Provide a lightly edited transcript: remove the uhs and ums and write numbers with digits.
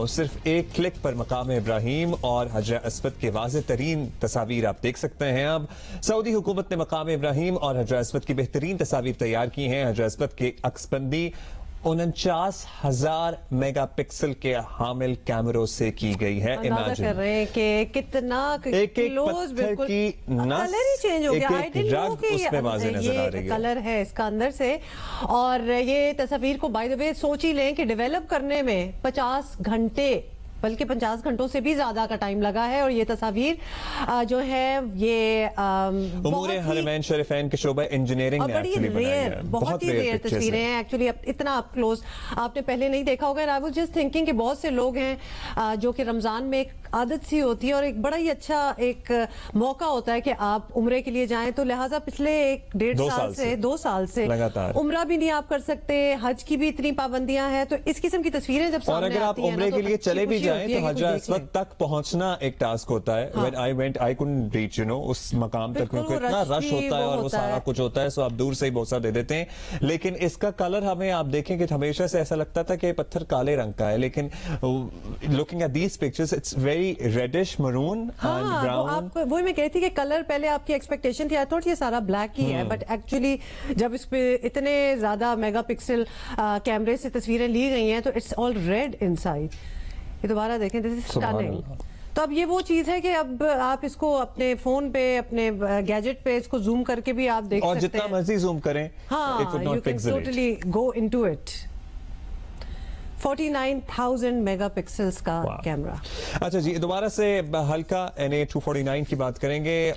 और सिर्फ एक क्लिक पर मकाम इब्राहिम और हजर अस्वद के वाज़े तरीन तस्वीर आप देख सकते हैं। अब सऊदी हुकूमत ने मकाम इब्राहिम और हजर अस्वद की बेहतरीन तस्वीर तैयार की हैं। हजर अस्वद के अक्सबंदी 49,000 मेगापिक्सल के हामिल कैमरों से की गई है। इमेजिन कर रहे हैं कि कितना क्लोज बिल्कुल कलर ही चेंज हो गया। आई डिडंट नो कि ये कलर है इसका अंदर से। और ये तस्वीर को बाय द वे सोच ही लें कि डेवलप करने में 50 घंटे बल्कि 50 घंटों से भी ज्यादा का टाइम लगा है। और ये तस्वीर जो है ये उमूरे हरमैन शरीफैन के शोबा इंजीनियरिंग ने एक्चुअली बनाई है। बहुत ही रेयर तस्वीरें हैं एक्चुअली, इतना अप क्लोज आपने पहले नहीं देखा होगा। आई वाज जस्ट थिंकिंग कि बहुत से लोग हैं जो कि रमजान में एक आदत सी होती है और एक बड़ा ही अच्छा एक मौका होता है कि आप उम्रे के लिए जाएं, तो लिहाजा पिछले एक 1.5 साल से 2 साल से उम्रा भी नहीं आप कर सकते, हज की भी इतनी पाबंदियां हैं। तो इस किस्म की तस्वीरें जब सामने आती हैं, और अगर आप उम्रे के लिए चले भी जाएं तो हज अस्वद तक पहुंचना एक टास्क होता है। When I went I couldn't reach, you know, उस मकाम तक क्योंकि इतना रश होता है और वो सारा कुछ होता है, सो आप दूर से ही भरोसा दे देते हैं। लेकिन इसका कलर हमें आप देखें कि हमेशा से ऐसा लगता था कि पत्थर काले रंग का है, लेकिन looking at these pictures it's reddish maroon and brown. आपको वही मैं कहती कि कलर पहले आपकी एक्सपेक्टेशन थी, आई थॉट ये सारा ब्लैक ही है, बट एक्चुअली जब इस पे इतने ज्यादा मेगापिक्सल कैमरे से तस्वीरें ली गई हैं तो इट्स ऑल रेड इनसाइड। ये दोबारा देखें, दिस इज स्टनिंग। तो अब ये वो चीज़ है कि अब आप इसको अपने फोन पे, अपने गैजेट पे इसको जूम करके भी आप देख सकते हैं और जितना मर्जी जूम करें, हाँ, you can totally go into it. 49,000 megapixels का कैमरा। अच्छा जी, दोबारा से हल्का NA 249 की बात करेंगे।